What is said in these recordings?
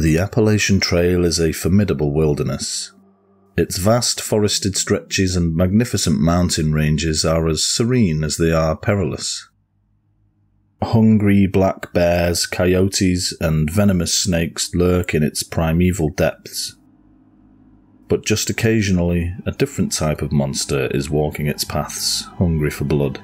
The Appalachian Trail is a formidable wilderness. Its vast forested stretches and magnificent mountain ranges are as serene as they are perilous. Hungry black bears, coyotes, and venomous snakes lurk in its primeval depths. But just occasionally, a different type of monster is walking its paths, hungry for blood.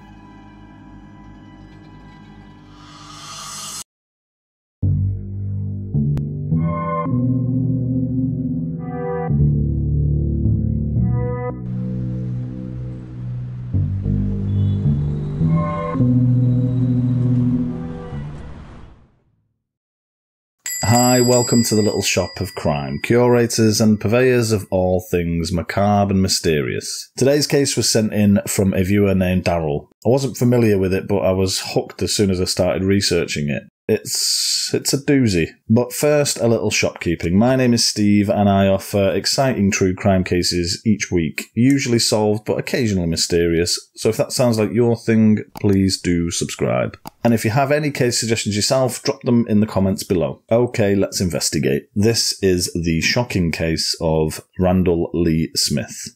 Hi, welcome to The Little Shop of Crime, curators and purveyors of all things macabre and mysterious. Today's case was sent in from a viewer named Daryl. I wasn't familiar with it, but I was hooked as soon as I started researching it. It's a doozy. But first, a little shopkeeping. My name is Steve, and I offer exciting true crime cases each week, usually solved but occasionally mysterious, so if that sounds like your thing, please do subscribe. And if you have any case suggestions yourself, drop them in the comments below. Okay, let's investigate. This is the shocking case of Randall Lee Smith.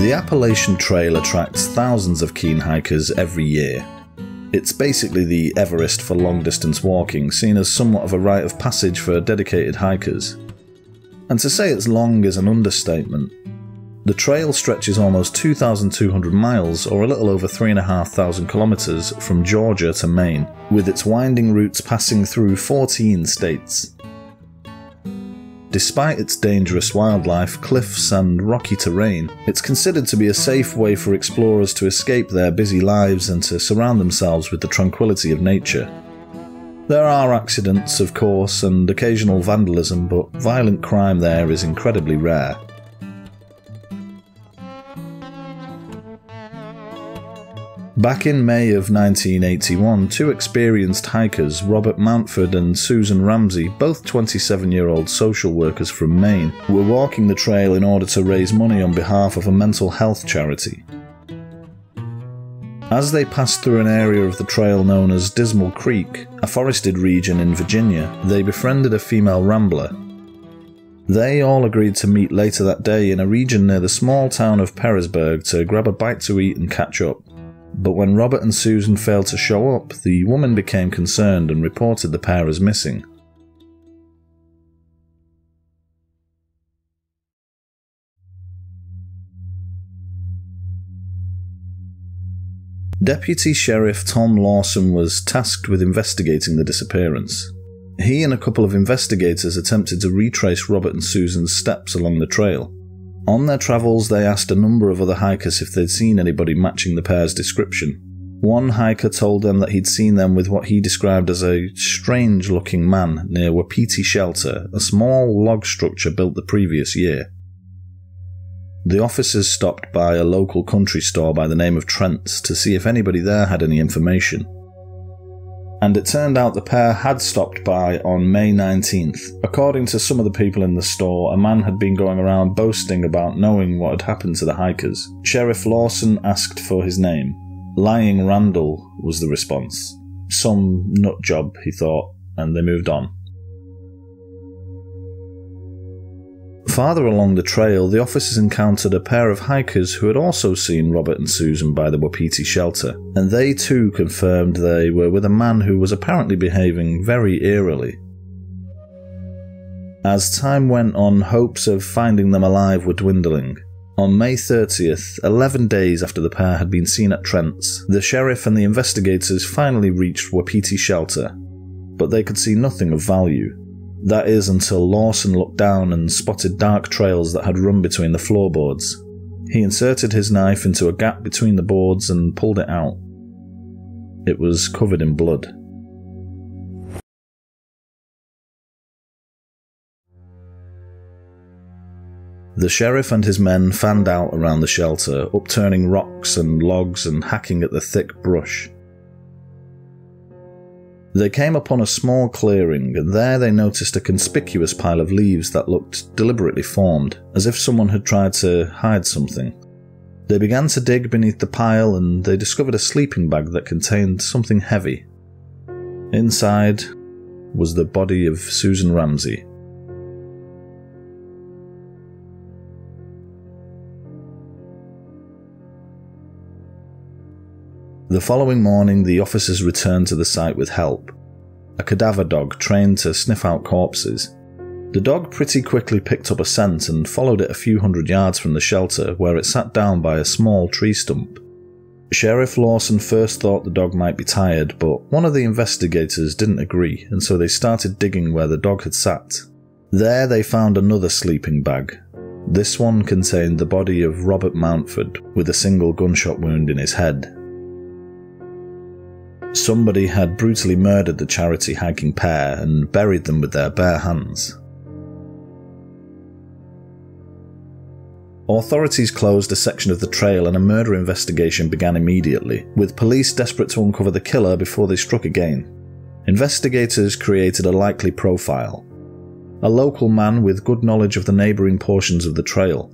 The Appalachian Trail attracts thousands of keen hikers every year. It's basically the Everest for long-distance walking, seen as somewhat of a rite of passage for dedicated hikers. And to say it's long is an understatement. The trail stretches almost 2,200 miles, or a little over 3,500 kilometers, from Georgia to Maine, with its winding routes passing through 14 states. Despite its dangerous wildlife, cliffs and rocky terrain, it's considered to be a safe way for explorers to escape their busy lives and to surround themselves with the tranquility of nature. There are accidents, of course, and occasional vandalism, but violent crime there is incredibly rare. Back in May of 1981, two experienced hikers, Robert Mountford and Susan Ramsey, both 27-year-old social workers from Maine, were walking the trail in order to raise money on behalf of a mental health charity. As they passed through an area of the trail known as Dismal Creek, a forested region in Virginia, they befriended a female rambler. They all agreed to meet later that day in a region near the small town of Pearisburg to grab a bite to eat and catch up. But when Robert and Susan failed to show up, the woman became concerned and reported the pair as missing. Deputy Sheriff Tom Lawson was tasked with investigating the disappearance. He and a couple of investigators attempted to retrace Robert and Susan's steps along the trail. On their travels, they asked a number of other hikers if they'd seen anybody matching the pair's description. One hiker told them that he'd seen them with what he described as a strange-looking man near Wapiti Shelter, a small log structure built the previous year. The officers stopped by a local country store by the name of Trent's to see if anybody there had any information. And it turned out the pair had stopped by on May 19th. According to some of the people in the store, a man had been going around boasting about knowing what had happened to the hikers. Sheriff Lawson asked for his name. "Lying Randall" was the response. Some nut job, he thought, and they moved on. Farther along the trail, the officers encountered a pair of hikers who had also seen Robert and Susan by the Wapiti Shelter, and they too confirmed they were with a man who was apparently behaving very eerily. As time went on, hopes of finding them alive were dwindling. On May 30th, 11 days after the pair had been seen at Trent's, the sheriff and the investigators finally reached Wapiti Shelter, but they could see nothing of value. That is until Lawson looked down and spotted dark trails that had run between the floorboards. He inserted his knife into a gap between the boards and pulled it out. It was covered in blood. The sheriff and his men fanned out around the shelter, upturning rocks and logs and hacking at the thick brush. They came upon a small clearing, and there they noticed a conspicuous pile of leaves that looked deliberately formed, as if someone had tried to hide something. They began to dig beneath the pile, and they discovered a sleeping bag that contained something heavy. Inside was the body of Susan Ramsey. The following morning, the officers returned to the site with help, a cadaver dog trained to sniff out corpses. The dog pretty quickly picked up a scent and followed it a few hundred yards from the shelter, where it sat down by a small tree stump. Sheriff Lawson first thought the dog might be tired, but one of the investigators didn't agree, and so they started digging where the dog had sat. There they found another sleeping bag. This one contained the body of Robert Mountford, with a single gunshot wound in his head. Somebody had brutally murdered the charity hiking pair and buried them with their bare hands. Authorities closed a section of the trail and a murder investigation began immediately, with police desperate to uncover the killer before they struck again. Investigators created a likely profile: a local man with good knowledge of the neighbouring portions of the trail.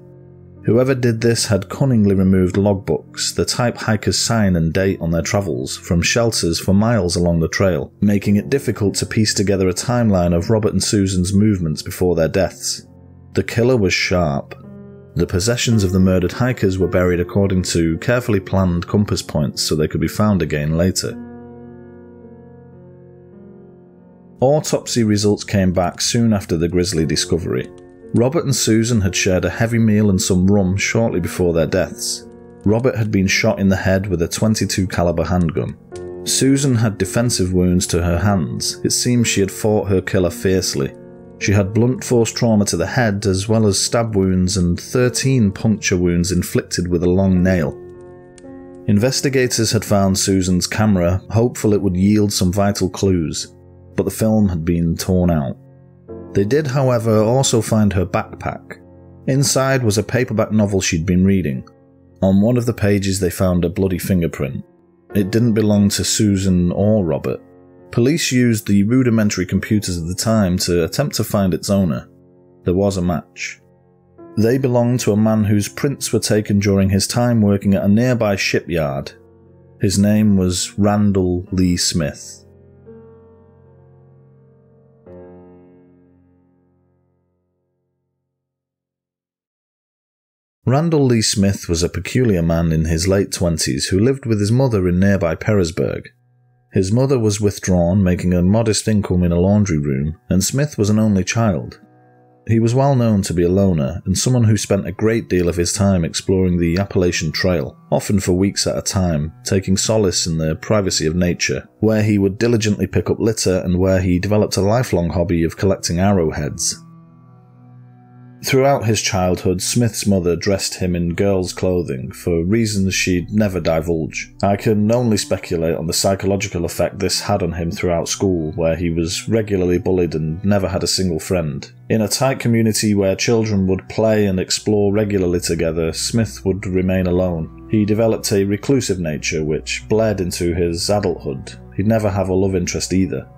Whoever did this had cunningly removed logbooks, the type hikers sign and date on their travels, from shelters for miles along the trail, making it difficult to piece together a timeline of Robert and Susan's movements before their deaths. The killer was sharp. The possessions of the murdered hikers were buried according to carefully planned compass points so they could be found again later. Autopsy results came back soon after the grisly discovery. Robert and Susan had shared a heavy meal and some rum shortly before their deaths. Robert had been shot in the head with a .22 caliber handgun. Susan had defensive wounds to her hands. It seemed she had fought her killer fiercely. She had blunt force trauma to the head, as well as stab wounds and 13 puncture wounds inflicted with a long nail. Investigators had found Susan's camera, hopeful it would yield some vital clues, but the film had been torn out. They did, however, also find her backpack. Inside was a paperback novel she'd been reading. On one of the pages they found a bloody fingerprint. It didn't belong to Susan or Robert. Police used the rudimentary computers of the time to attempt to find its owner. There was a match. They belonged to a man whose prints were taken during his time working at a nearby shipyard. His name was Randall Lee Smith. Randall Lee Smith was a peculiar man in his late 20s who lived with his mother in nearby Pearisburg. His mother was withdrawn, making a modest income in a laundry room, and Smith was an only child. He was well known to be a loner, and someone who spent a great deal of his time exploring the Appalachian Trail, often for weeks at a time, taking solace in the privacy of nature, where he would diligently pick up litter and where he developed a lifelong hobby of collecting arrowheads. Throughout his childhood, Smith's mother dressed him in girls' clothing, for reasons she'd never divulge. I can only speculate on the psychological effect this had on him throughout school, where he was regularly bullied and never had a single friend. In a tight community where children would play and explore regularly together, Smith would remain alone. He developed a reclusive nature, which bled into his adulthood. He'd never have a love interest either.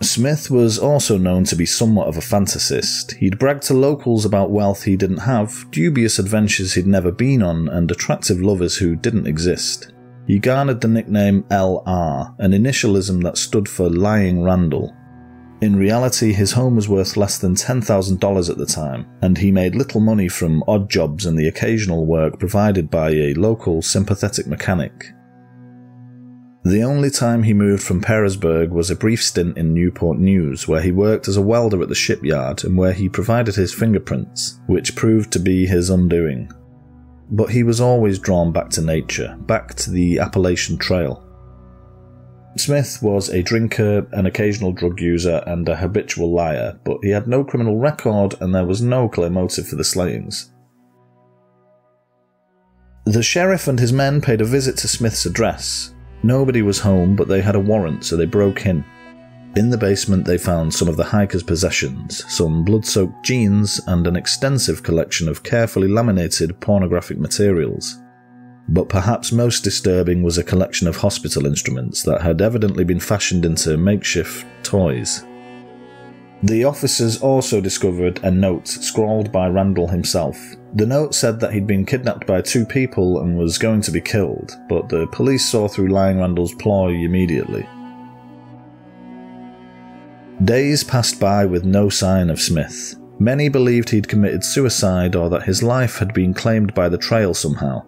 Smith was also known to be somewhat of a fantasist. He'd bragged to locals about wealth he didn't have, dubious adventures he'd never been on, and attractive lovers who didn't exist. He garnered the nickname LR, an initialism that stood for Lying Randall. In reality, his home was worth less than $10,000 at the time, and he made little money from odd jobs and the occasional work provided by a local sympathetic mechanic. The only time he moved from Pearisburg was a brief stint in Newport News, where he worked as a welder at the shipyard and where he provided his fingerprints, which proved to be his undoing. But he was always drawn back to nature, back to the Appalachian Trail. Smith was a drinker, an occasional drug user, and a habitual liar, but he had no criminal record and there was no clear motive for the slayings. The sheriff and his men paid a visit to Smith's address. Nobody was home, but they had a warrant, so they broke in. In the basement they found some of the hikers' possessions, some blood-soaked jeans and an extensive collection of carefully laminated pornographic materials. But perhaps most disturbing was a collection of hospital instruments that had evidently been fashioned into makeshift toys. The officers also discovered a note scrawled by Randall himself. The note said that he'd been kidnapped by two people and was going to be killed, but the police saw through lying Randall's ploy immediately. Days passed by with no sign of Smith. Many believed he'd committed suicide or that his life had been claimed by the trail somehow.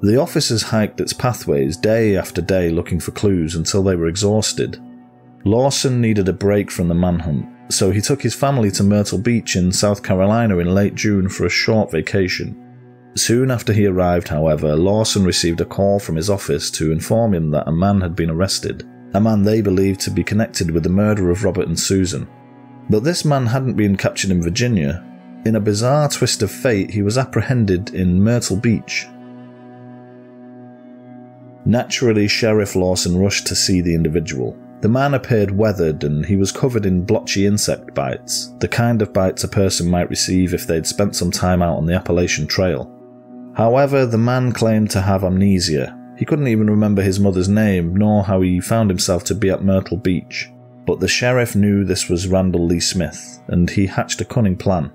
The officers hiked its pathways day after day looking for clues until they were exhausted. Lawson needed a break from the manhunt, so he took his family to Myrtle Beach in South Carolina in late June for a short vacation. Soon after he arrived, however, Lawson received a call from his office to inform him that a man had been arrested, a man they believed to be connected with the murder of Robert and Susan. But this man hadn't been captured in Virginia. In a bizarre twist of fate, he was apprehended in Myrtle Beach. Naturally, Sheriff Lawson rushed to see the individual. The man appeared weathered and he was covered in blotchy insect bites, the kind of bites a person might receive if they'd spent some time out on the Appalachian Trail. However, the man claimed to have amnesia. He couldn't even remember his mother's name, nor how he found himself to be at Myrtle Beach. But the sheriff knew this was Randall Lee Smith, and he hatched a cunning plan.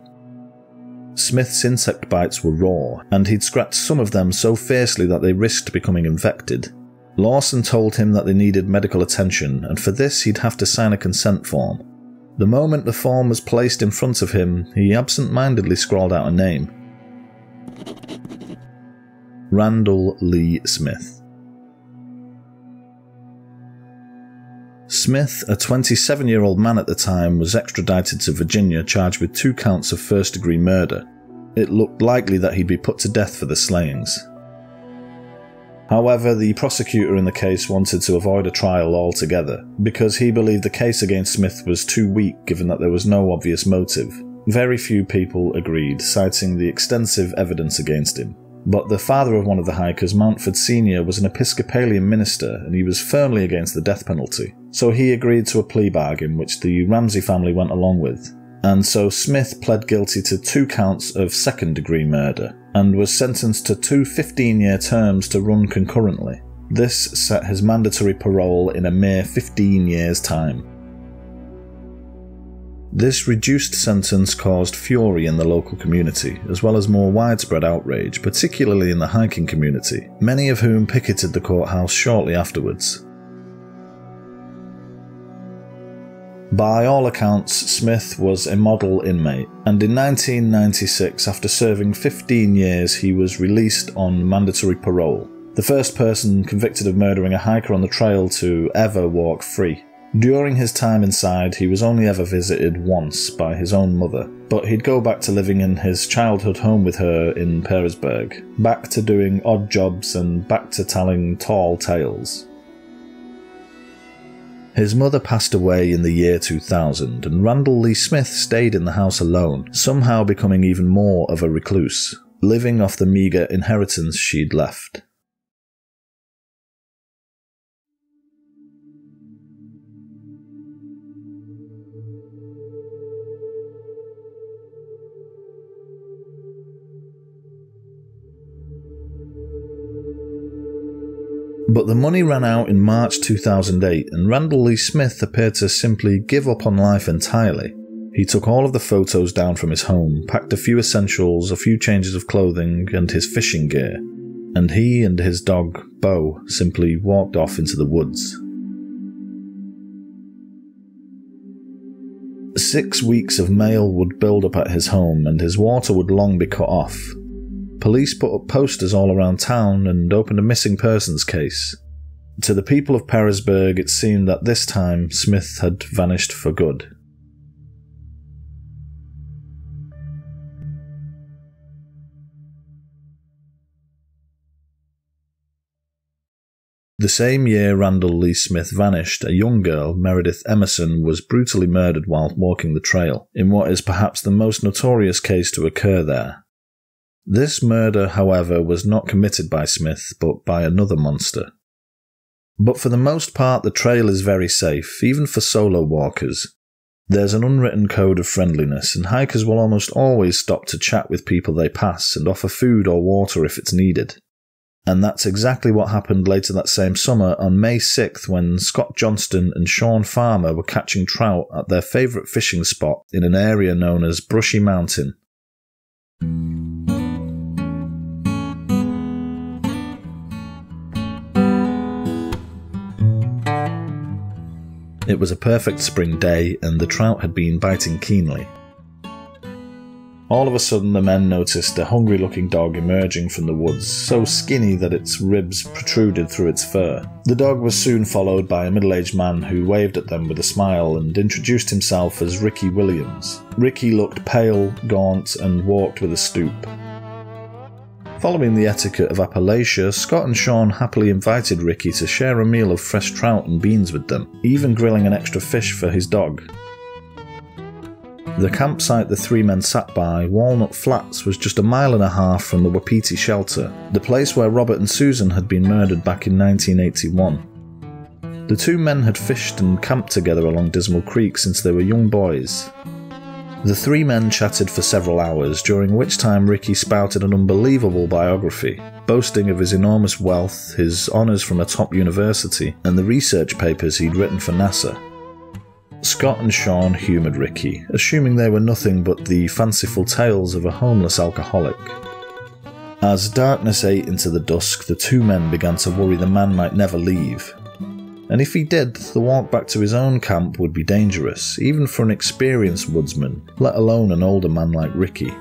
Smith's insect bites were raw, and he'd scratched some of them so fiercely that they risked becoming infected. Lawson told him that they needed medical attention, and for this he'd have to sign a consent form. The moment the form was placed in front of him, he absent-mindedly scrawled out a name. Randall Lee Smith. Smith, a 27-year-old man at the time, was extradited to Virginia charged with 2 counts of first-degree murder. It looked likely that he'd be put to death for the slayings. However, the prosecutor in the case wanted to avoid a trial altogether, because he believed the case against Smith was too weak given that there was no obvious motive. Very few people agreed, citing the extensive evidence against him. But the father of one of the hikers, Mountford Senior, was an Episcopalian minister and he was firmly against the death penalty, so he agreed to a plea bargain which the Ramsey family went along with. And so Smith pled guilty to 2 counts of second-degree murder, and was sentenced to two 15-year terms to run concurrently. This set his mandatory parole in a mere 15 years' time. This reduced sentence caused fury in the local community, as well as more widespread outrage, particularly in the hiking community, many of whom picketed the courthouse shortly afterwards. By all accounts, Smith was a model inmate, and in 1996, after serving 15 years, he was released on mandatory parole, the first person convicted of murdering a hiker on the trail to ever walk free. During his time inside, he was only ever visited once by his own mother, but he'd go back to living in his childhood home with her in Pearisburg, back to doing odd jobs and back to telling tall tales. His mother passed away in the year 2000, and Randall Lee Smith stayed in the house alone, somehow becoming even more of a recluse, living off the meagre inheritance she'd left. But the money ran out in March 2008 and Randall Lee Smith appeared to simply give up on life entirely. He took all of the photos down from his home, packed a few essentials, a few changes of clothing and his fishing gear, and he and his dog, Bo, simply walked off into the woods. 6 weeks of mail would build up at his home and his water would long be cut off. Police put up posters all around town and opened a missing persons case. To the people of Pearisburg, it seemed that this time Smith had vanished for good. The same year Randall Lee Smith vanished, a young girl, Meredith Emerson, was brutally murdered while walking the trail, in what is perhaps the most notorious case to occur there. This murder, however, was not committed by Smith, but by another monster. But for the most part, the trail is very safe, even for solo walkers. There's an unwritten code of friendliness, and hikers will almost always stop to chat with people they pass and offer food or water if it's needed. And that's exactly what happened later that same summer on May 6th when Scott Johnston and Sean Farmer were catching trout at their favourite fishing spot in an area known as Brushy Mountain. It was a perfect spring day and the trout had been biting keenly. All of a sudden the men noticed a hungry-looking dog emerging from the woods, so skinny that its ribs protruded through its fur. The dog was soon followed by a middle-aged man who waved at them with a smile and introduced himself as Ricky Williams. Ricky looked pale, gaunt, and walked with a stoop. Following the etiquette of Appalachia, Scott and Sean happily invited Ricky to share a meal of fresh trout and beans with them, even grilling an extra fish for his dog. The campsite the three men sat by, Walnut Flats, was just 1.5 miles from the Wapiti Shelter, the place where Robert and Susan had been murdered back in 1981. The two men had fished and camped together along Dismal Creek since they were young boys. The three men chatted for several hours, during which time Ricky spouted an unbelievable biography, boasting of his enormous wealth, his honours from a top university, and the research papers he'd written for NASA. Scott and Sean humoured Ricky, assuming they were nothing but the fanciful tales of a homeless alcoholic. As darkness ate into the dusk, the two men began to worry the man might never leave. And if he did, the walk back to his own camp would be dangerous, even for an experienced woodsman, let alone an older man like Ricky.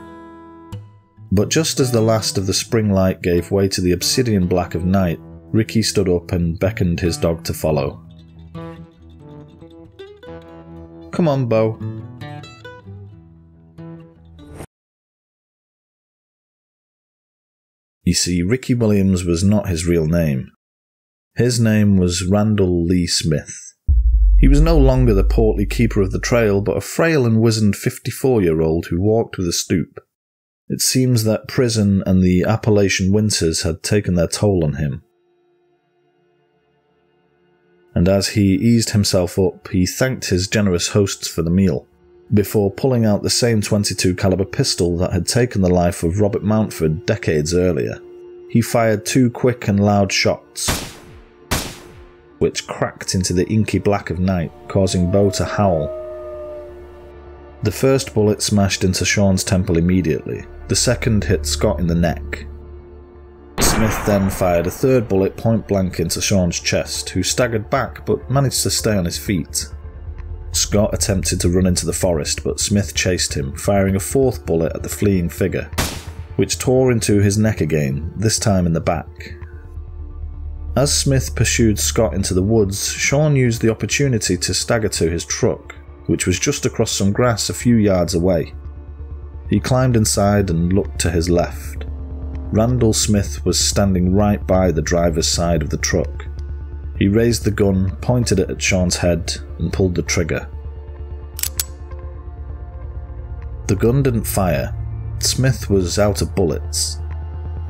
But just as the last of the spring light gave way to the obsidian black of night, Ricky stood up and beckoned his dog to follow. "Come on, Bo." You see, Ricky Williams was not his real name. His name was Randall Lee Smith. He was no longer the portly keeper of the trail, but a frail and wizened 54-year-old who walked with a stoop. It seems that prison and the Appalachian winters had taken their toll on him. And as he eased himself up, he thanked his generous hosts for the meal, before pulling out the same .22 caliber pistol that had taken the life of Robert Mountford decades earlier. He fired 2 quick and loud shots, which cracked into the inky black of night, causing Bo to howl. The first bullet smashed into Sean's temple immediately. The second hit Scott in the neck. Smith then fired a third bullet point-blank into Sean's chest, who staggered back but managed to stay on his feet. Scott attempted to run into the forest, but Smith chased him, firing a 4th bullet at the fleeing figure, which tore into his neck again, this time in the back. As Smith pursued Scott into the woods, Sean used the opportunity to stagger to his truck, which was just across some grass a few yards away. He climbed inside and looked to his left. Randall Smith was standing right by the driver's side of the truck. He raised the gun, pointed it at Sean's head, and pulled the trigger. The gun didn't fire. Smith was out of bullets.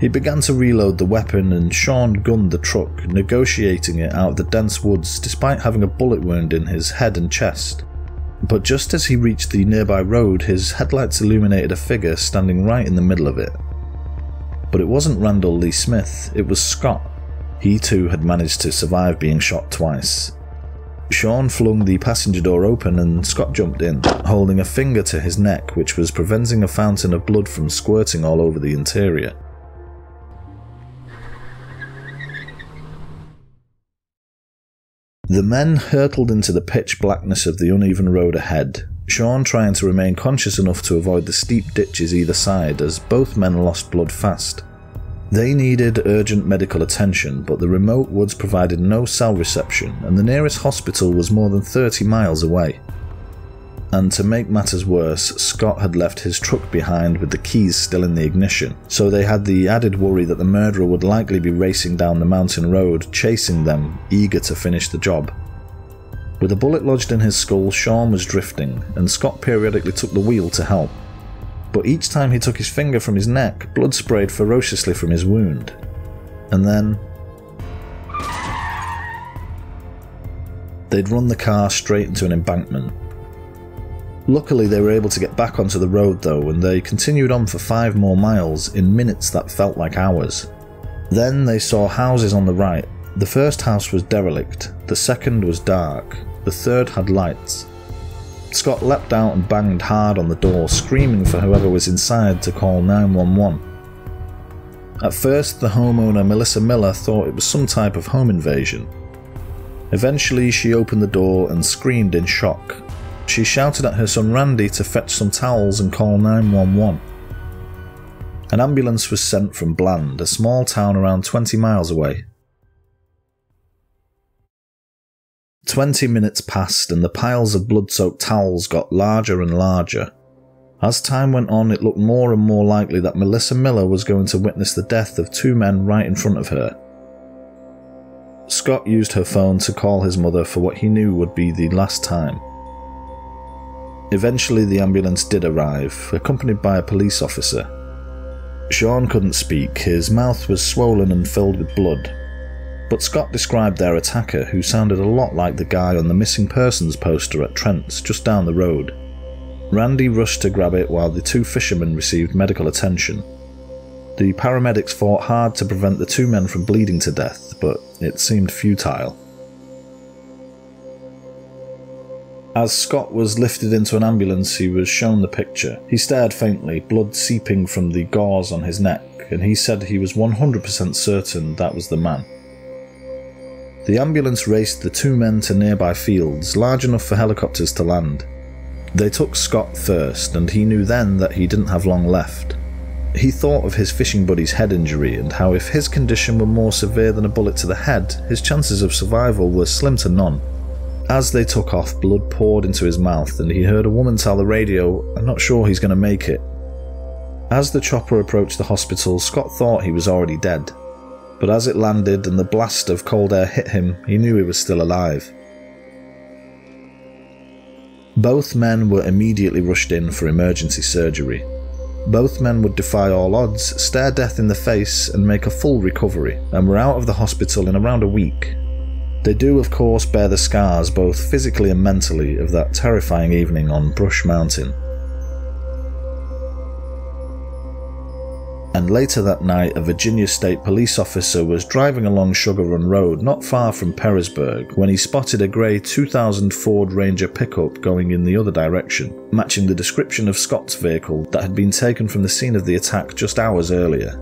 He began to reload the weapon, and Sean gunned the truck, negotiating it out of the dense woods despite having a bullet wound in his head and chest. But just as he reached the nearby road, his headlights illuminated a figure standing right in the middle of it. But it wasn't Randall Lee Smith, it was Scott. He too had managed to survive being shot twice. Sean flung the passenger door open and Scott jumped in, holding a finger to his neck which was preventing a fountain of blood from squirting all over the interior. The men hurtled into the pitch blackness of the uneven road ahead, Sean trying to remain conscious enough to avoid the steep ditches either side as both men lost blood fast. They needed urgent medical attention, but the remote woods provided no cell reception and the nearest hospital was more than 30 miles away. And to make matters worse, Scott had left his truck behind with the keys still in the ignition, so they had the added worry that the murderer would likely be racing down the mountain road, chasing them, eager to finish the job. With a bullet lodged in his skull, Sean was drifting, and Scott periodically took the wheel to help. But each time he took his finger from his neck, blood sprayed ferociously from his wound. And then they'd run the car straight into an embankment. Luckily they were able to get back onto the road though, and they continued on for 5 more miles in minutes that felt like hours. Then they saw houses on the right. The first house was derelict, the second was dark, the third had lights. Scott leapt out and banged hard on the door, screaming for whoever was inside to call 911. At first, the homeowner Melissa Miller thought it was some type of home invasion. Eventually, she opened the door and screamed in shock. She shouted at her son Randy to fetch some towels and call 911. An ambulance was sent from Bland, a small town around 20 miles away. 20 minutes passed and the piles of blood-soaked towels got larger and larger. As time went on, it looked more and more likely that Melissa Miller was going to witness the death of two men right in front of her. Scott used her phone to call his mother for what he knew would be the last time. Eventually, the ambulance did arrive, accompanied by a police officer. Sean couldn't speak, his mouth was swollen and filled with blood. But Scott described their attacker, who sounded a lot like the guy on the missing persons poster at Trent's, just down the road. Randy rushed to grab it while the two fishermen received medical attention. The paramedics fought hard to prevent the two men from bleeding to death, but it seemed futile. As Scott was lifted into an ambulance, he was shown the picture. He stared faintly, blood seeping from the gauze on his neck, and he said he was 100% certain that was the man. The ambulance raced the two men to nearby fields, large enough for helicopters to land. They took Scott first, and he knew then that he didn't have long left. He thought of his fishing buddy's head injury and how if his condition were more severe than a bullet to the head, his chances of survival were slim to none. As they took off, blood poured into his mouth, and he heard a woman tell the radio, "I'm not sure he's going to make it." As the chopper approached the hospital, Scott thought he was already dead. But as it landed and the blast of cold air hit him, he knew he was still alive. Both men were immediately rushed in for emergency surgery. Both men would defy all odds, stare death in the face, and make a full recovery, and were out of the hospital in around a week. They do, of course, bear the scars, both physically and mentally, of that terrifying evening on Brushy Mountain. And later that night, a Virginia State police officer was driving along Sugar Run Road not far from Pearisburg when he spotted a grey 2000 Ford Ranger pickup going in the other direction, matching the description of Scott's vehicle that had been taken from the scene of the attack just hours earlier.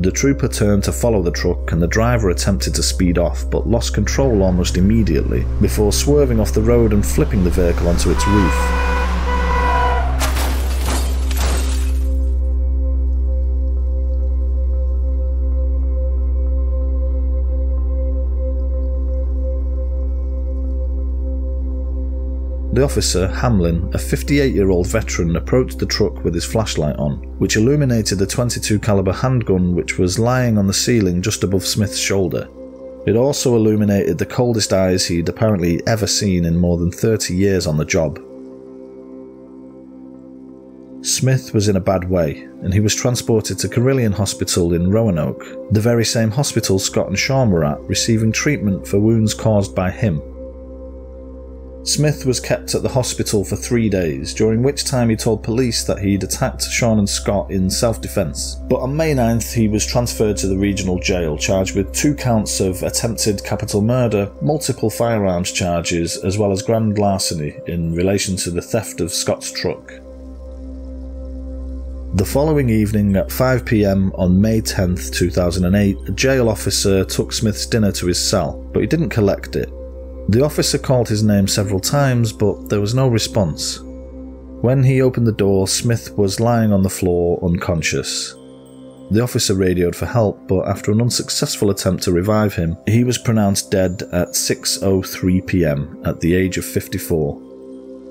The trooper turned to follow the truck and the driver attempted to speed off but lost control almost immediately before swerving off the road and flipping the vehicle onto its roof. The officer, Hamlin, a 58-year-old veteran, approached the truck with his flashlight on, which illuminated the .22 caliber handgun which was lying on the ceiling just above Smith's shoulder. It also illuminated the coldest eyes he'd apparently ever seen in more than 30 years on the job. Smith was in a bad way, and he was transported to Carilion Hospital in Roanoke, the very same hospital Scott and Sean were at, receiving treatment for wounds caused by him. Smith was kept at the hospital for 3 days, during which time he told police that he'd attacked Sean and Scott in self-defense. But on May 9th, he was transferred to the regional jail, charged with 2 counts of attempted capital murder, multiple firearms charges, as well as grand larceny in relation to the theft of Scott's truck. The following evening at 5 p.m. on May 10th, 2008, a jail officer took Smith's dinner to his cell, but he didn't collect it. The officer called his name several times, but there was no response. When he opened the door, Smith was lying on the floor, unconscious. The officer radioed for help, but after an unsuccessful attempt to revive him, he was pronounced dead at 6:03 p.m. at the age of 54.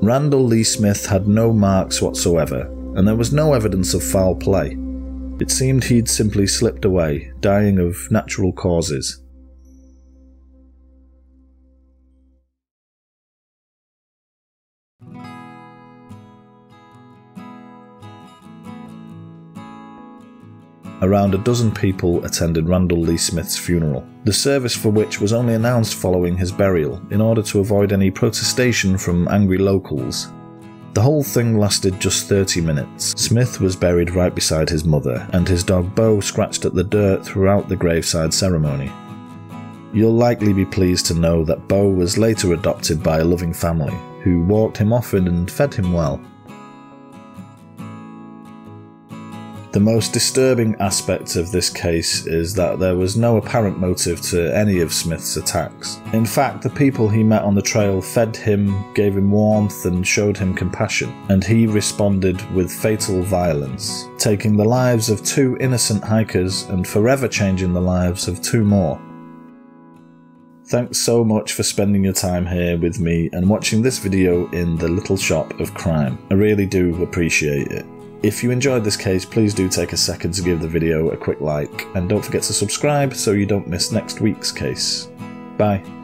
Randall Lee Smith had no marks whatsoever, and there was no evidence of foul play. It seemed he'd simply slipped away, dying of natural causes. Around a dozen people attended Randall Lee Smith's funeral, the service for which was only announced following his burial in order to avoid any protestation from angry locals. The whole thing lasted just 30 minutes. Smith was buried right beside his mother, and his dog Bo scratched at the dirt throughout the graveside ceremony. You'll likely be pleased to know that Bo was later adopted by a loving family, who walked him often and fed him well. The most disturbing aspect of this case is that there was no apparent motive to any of Smith's attacks. In fact, the people he met on the trail fed him, gave him warmth and showed him compassion, and he responded with fatal violence, taking the lives of 2 innocent hikers and forever changing the lives of 2 more. Thanks so much for spending your time here with me and watching this video in The Little Shop of Crime. I really do appreciate it. If you enjoyed this case, please do take a second to give the video a quick like, and don't forget to subscribe so you don't miss next week's case. Bye.